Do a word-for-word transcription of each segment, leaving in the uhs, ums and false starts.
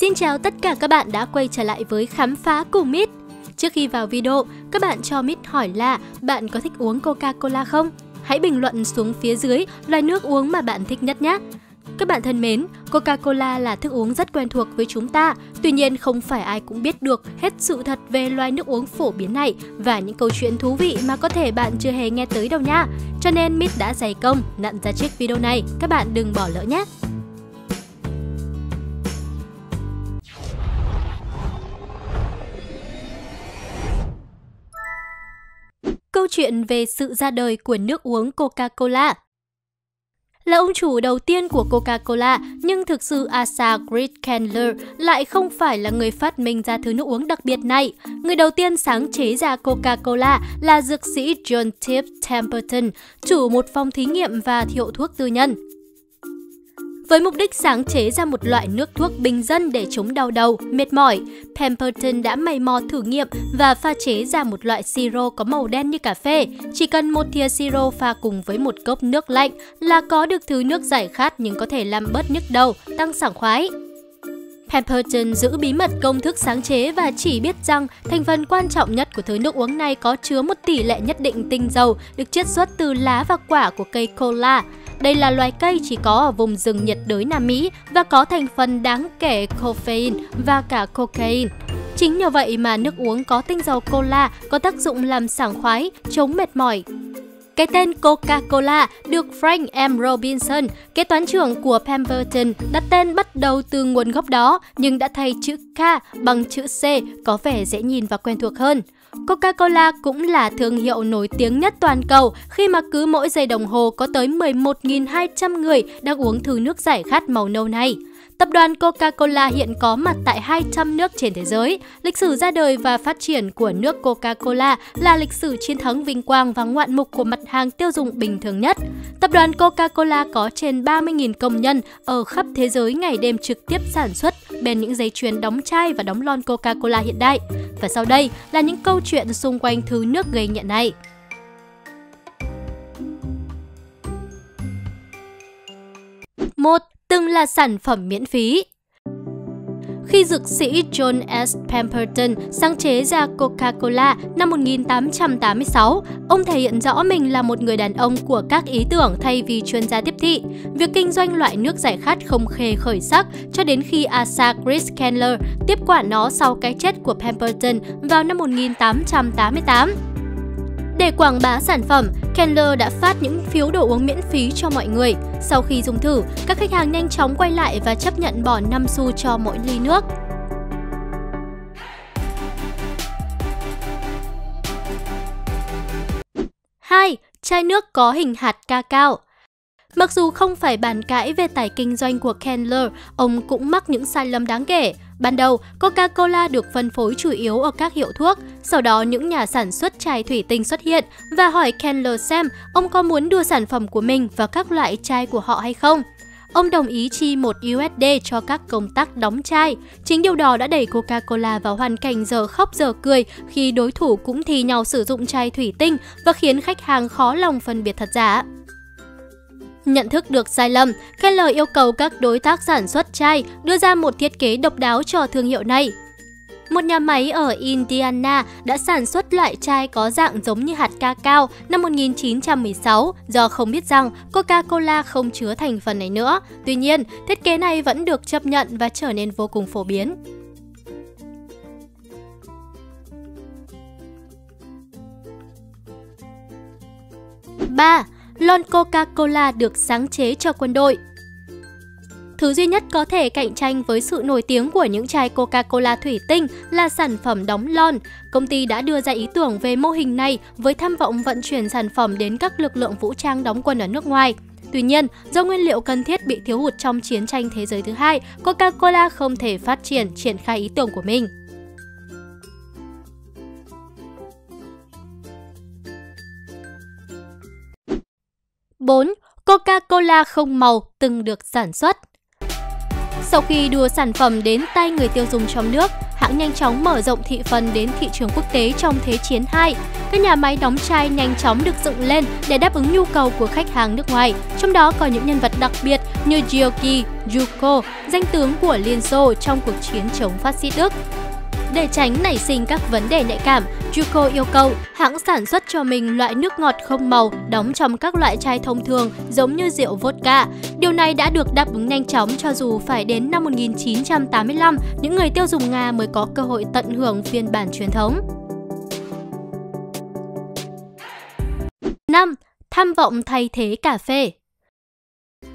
Xin chào tất cả các bạn đã quay trở lại với Khám phá cùng Mít. Trước khi vào video, các bạn cho Mít hỏi là bạn có thích uống Coca-Cola không? Hãy bình luận xuống phía dưới loại nước uống mà bạn thích nhất nhé! Các bạn thân mến, Coca-Cola là thức uống rất quen thuộc với chúng ta, tuy nhiên không phải ai cũng biết được hết sự thật về loại nước uống phổ biến này và những câu chuyện thú vị mà có thể bạn chưa hề nghe tới đâu nha. Cho nên Mít đã dày công nặn ra chiếc video này, các bạn đừng bỏ lỡ nhé! Câu chuyện về sự ra đời của nước uống Coca-Cola. Là ông chủ đầu tiên của Coca-Cola, nhưng thực sự Asa Griggs Candler lại không phải là người phát minh ra thứ nước uống đặc biệt này. Người đầu tiên sáng chế ra Coca-Cola là dược sĩ John T. Pemberton, chủ một phòng thí nghiệm và hiệu thuốc tư nhân. Với mục đích sáng chế ra một loại nước thuốc bình dân để chống đau đầu, mệt mỏi, Pemberton đã mày mò thử nghiệm và pha chế ra một loại siro có màu đen như cà phê. Chỉ cần một thìa siro pha cùng với một cốc nước lạnh là có được thứ nước giải khát nhưng có thể làm bớt nhức đầu, tăng sảng khoái. Pemberton giữ bí mật công thức sáng chế và chỉ biết rằng thành phần quan trọng nhất của thứ nước uống này có chứa một tỷ lệ nhất định tinh dầu được chiết xuất từ lá và quả của cây cola. Đây là loài cây chỉ có ở vùng rừng nhiệt đới Nam Mỹ và có thành phần đáng kể caffeine và cả cocaine. Chính nhờ vậy mà nước uống có tinh dầu cola có tác dụng làm sảng khoái, chống mệt mỏi. Cái tên Coca-Cola được Frank M. Robinson, kế toán trưởng của Pemberton, đặt tên bắt đầu từ nguồn gốc đó nhưng đã thay chữ K bằng chữ C có vẻ dễ nhìn và quen thuộc hơn. Coca-Cola cũng là thương hiệu nổi tiếng nhất toàn cầu khi mà cứ mỗi giây đồng hồ có tới mười một nghìn hai trăm người đang uống thứ nước giải khát màu nâu này. Tập đoàn Coca-Cola hiện có mặt tại hai trăm nước trên thế giới. Lịch sử ra đời và phát triển của nước Coca-Cola là lịch sử chiến thắng vinh quang và ngoạn mục của mặt hàng tiêu dùng bình thường nhất. Tập đoàn Coca-Cola có trên ba mươi nghìn công nhân ở khắp thế giới ngày đêm trực tiếp sản xuất bên những dây chuyền đóng chai và đóng lon Coca-Cola hiện đại. Và sau đây là những câu chuyện xung quanh thứ nước gây nghiện này. một. Từng là sản phẩm miễn phí. Khi dược sĩ John S. Pemberton sáng chế ra Coca-Cola năm một nghìn tám trăm tám mươi sáu, ông thể hiện rõ mình là một người đàn ông của các ý tưởng thay vì chuyên gia tiếp thị. Việc kinh doanh loại nước giải khát không hề khởi sắc cho đến khi Asa Griggs Candler tiếp quản nó sau cái chết của Pemberton vào năm một nghìn tám trăm tám mươi tám. Để quảng bá sản phẩm, Candler đã phát những phiếu đồ uống miễn phí cho mọi người. Sau khi dùng thử, các khách hàng nhanh chóng quay lại và chấp nhận bỏ năm xu cho mỗi ly nước. hai. Chai nước có hình hạt ca cao. Mặc dù không phải bàn cãi về tài kinh doanh của Candler, ông cũng mắc những sai lầm đáng kể. Ban đầu, Coca-Cola được phân phối chủ yếu ở các hiệu thuốc, sau đó những nhà sản xuất chai thủy tinh xuất hiện và hỏi Candler xem ông có muốn đưa sản phẩm của mình vào các loại chai của họ hay không. Ông đồng ý chi một đô la cho các công tác đóng chai. Chính điều đó đã đẩy Coca-Cola vào hoàn cảnh giờ khóc giờ cười khi đối thủ cũng thi nhau sử dụng chai thủy tinh và khiến khách hàng khó lòng phân biệt thật giả. Nhận thức được sai lầm, Candler yêu cầu các đối tác sản xuất chai đưa ra một thiết kế độc đáo cho thương hiệu này. Một nhà máy ở Indiana đã sản xuất loại chai có dạng giống như hạt ca cao năm một nghìn chín trăm mười sáu do không biết rằng Coca-Cola không chứa thành phần này nữa. Tuy nhiên, thiết kế này vẫn được chấp nhận và trở nên vô cùng phổ biến. ba. Lon Coca-Cola được sáng chế cho quân đội. Thứ duy nhất có thể cạnh tranh với sự nổi tiếng của những chai Coca-Cola thủy tinh là sản phẩm đóng lon. Công ty đã đưa ra ý tưởng về mô hình này với tham vọng vận chuyển sản phẩm đến các lực lượng vũ trang đóng quân ở nước ngoài. Tuy nhiên, do nguyên liệu cần thiết bị thiếu hụt trong chiến tranh thế giới thứ hai, Coca-Cola không thể phát triển, triển khai ý tưởng của mình. bốn. Coca-Cola không màu từng được sản xuất. Sau khi đưa sản phẩm đến tay người tiêu dùng trong nước, hãng nhanh chóng mở rộng thị phần đến thị trường quốc tế trong Thế chiến hai. Các nhà máy đóng chai nhanh chóng được dựng lên để đáp ứng nhu cầu của khách hàng nước ngoài, trong đó có những nhân vật đặc biệt như Georgy Zhukov, danh tướng của Liên Xô trong cuộc chiến chống phát xít Đức. Để tránh nảy sinh các vấn đề nhạy cảm, Zhukov yêu cầu hãng sản xuất cho mình loại nước ngọt không màu đóng trong các loại chai thông thường giống như rượu vodka. Điều này đã được đáp ứng nhanh chóng cho dù phải đến năm một nghìn chín trăm tám mươi lăm, những người tiêu dùng Nga mới có cơ hội tận hưởng phiên bản truyền thống. năm. Tham vọng thay thế cà phê.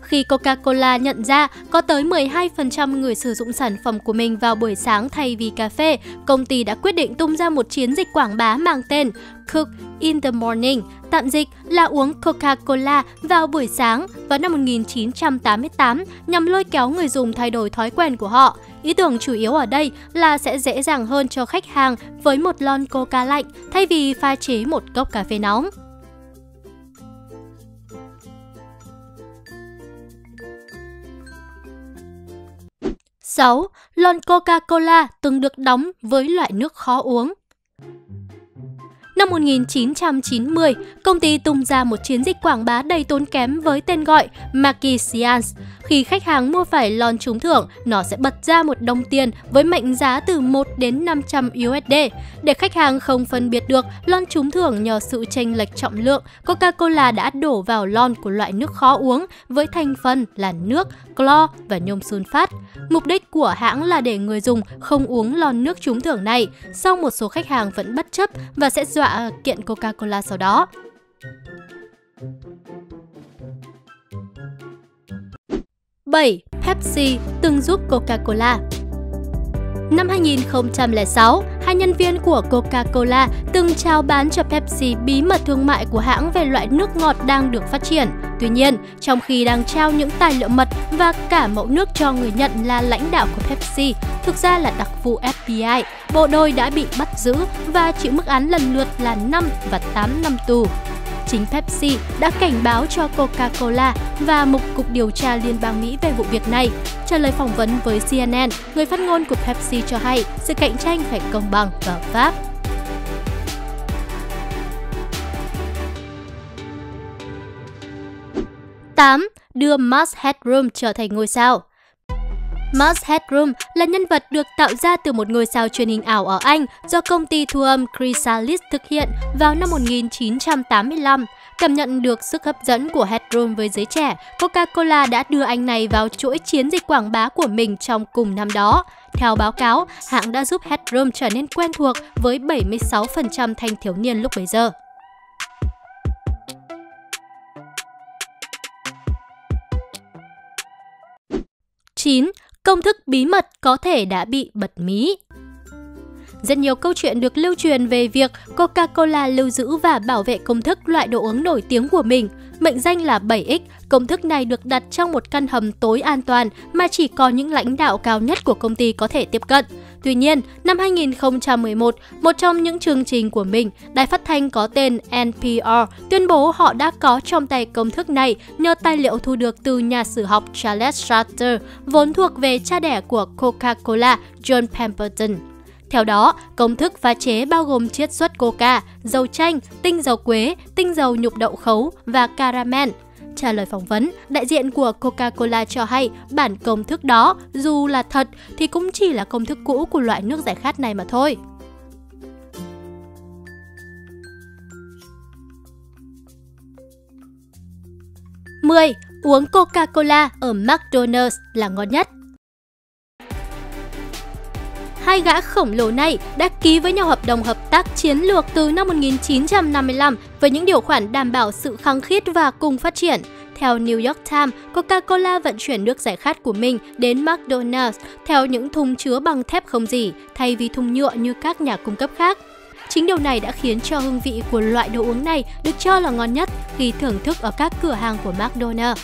Khi Coca-Cola nhận ra có tới mười hai phần trăm người sử dụng sản phẩm của mình vào buổi sáng thay vì cà phê, công ty đã quyết định tung ra một chiến dịch quảng bá mang tên Coke in the Morning, tạm dịch là uống Coca-Cola vào buổi sáng vào năm một nghìn chín trăm tám mươi tám nhằm lôi kéo người dùng thay đổi thói quen của họ. Ý tưởng chủ yếu ở đây là sẽ dễ dàng hơn cho khách hàng với một lon Coca lạnh thay vì pha chế một cốc cà phê nóng. sáu. Lon Coca-Cola từng được đóng với loại nước khó uống. Năm một nghìn chín trăm chín mươi, công ty tung ra một chiến dịch quảng bá đầy tốn kém với tên gọi Magicians. Khi khách hàng mua phải lon trúng thưởng, nó sẽ bật ra một đồng tiền với mệnh giá từ một đến năm trăm u ét đê. Để khách hàng không phân biệt được lon trúng thưởng nhờ sự chênh lệch trọng lượng, Coca-Cola đã đổ vào lon của loại nước khó uống với thành phần là nước, clo và nhôm sunfat. Mục đích của hãng là để người dùng không uống lon nước trúng thưởng này, song một số khách hàng vẫn bất chấp và sẽ dọa kiện Coca-Cola sau đó. bảy. Pepsi từng giúp Coca-Cola. Năm hai nghìn không trăm lẻ sáu, hai nhân viên của Coca-Cola từng chào bán cho Pepsi bí mật thương mại của hãng về loại nước ngọt đang được phát triển. Tuy nhiên, trong khi đang trao những tài liệu mật và cả mẫu nước cho người nhận là lãnh đạo của Pepsi, thực ra là đặc vụ ép bi ai, bộ đôi đã bị bắt giữ và chịu mức án lần lượt là năm và tám năm tù. Chính Pepsi đã cảnh báo cho Coca-Cola và một cục điều tra Liên bang Mỹ về vụ việc này. Trả lời phỏng vấn với xê en en, người phát ngôn của Pepsi cho hay sự cạnh tranh phải công bằng và hợp pháp. tám. Đưa Max Headroom trở thành ngôi sao. Max Headroom là nhân vật được tạo ra từ một ngôi sao truyền hình ảo ở Anh do công ty thu âm Chrysalis thực hiện vào năm một nghìn chín trăm tám mươi lăm. Cảm nhận được sức hấp dẫn của Headroom với giới trẻ, Coca-Cola đã đưa anh này vào chuỗi chiến dịch quảng bá của mình trong cùng năm đó. Theo báo cáo, hãng đã giúp Headroom trở nên quen thuộc với bảy mươi sáu phần trăm thanh thiếu niên lúc bấy giờ. chín. Công thức bí mật có thể đã bị bật mí. Rất nhiều câu chuyện được lưu truyền về việc Coca-Cola lưu giữ và bảo vệ công thức loại đồ uống nổi tiếng của mình. Mệnh danh là bảy ích, công thức này được đặt trong một căn hầm tối an toàn mà chỉ có những lãnh đạo cao nhất của công ty có thể tiếp cận. Tuy nhiên, năm hai nghìn không trăm mười một, một trong những chương trình của mình, đài phát thanh có tên en pê rờ tuyên bố họ đã có trong tay công thức này nhờ tài liệu thu được từ nhà sử học Charles Schachter, vốn thuộc về cha đẻ của Coca-Cola, John Pemberton. Theo đó, công thức pha chế bao gồm chiết xuất coca, dầu chanh, tinh dầu quế, tinh dầu nhục đậu khấu và caramel. Trả lời phỏng vấn, đại diện của Coca-Cola cho hay bản công thức đó, dù là thật, thì cũng chỉ là công thức cũ của loại nước giải khát này mà thôi. mười. Uống Coca-Cola ở McDonald's là ngon nhất. Hai gã khổng lồ này đã ký với nhau hợp đồng hợp tác chiến lược từ năm một nghìn chín trăm năm mươi lăm với những điều khoản đảm bảo sự khăng khít và cùng phát triển. Theo New York Times, Coca-Cola vận chuyển nước giải khát của mình đến McDonald's theo những thùng chứa bằng thép không rỉ thay vì thùng nhựa như các nhà cung cấp khác. Chính điều này đã khiến cho hương vị của loại đồ uống này được cho là ngon nhất khi thưởng thức ở các cửa hàng của McDonald's.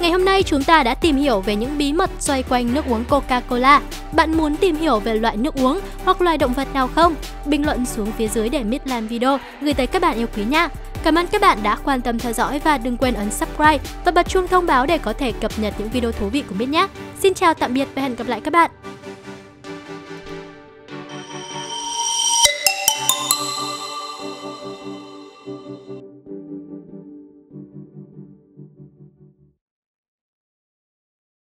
Ngày hôm nay chúng ta đã tìm hiểu về những bí mật xoay quanh nước uống Coca-Cola. Bạn muốn tìm hiểu về loại nước uống hoặc loài động vật nào không? Bình luận xuống phía dưới để Mít làm video gửi tới các bạn yêu quý nha! Cảm ơn các bạn đã quan tâm theo dõi và đừng quên ấn subscribe và bật chuông thông báo để có thể cập nhật những video thú vị của mình nhé. Xin chào tạm biệt và hẹn gặp lại các bạn.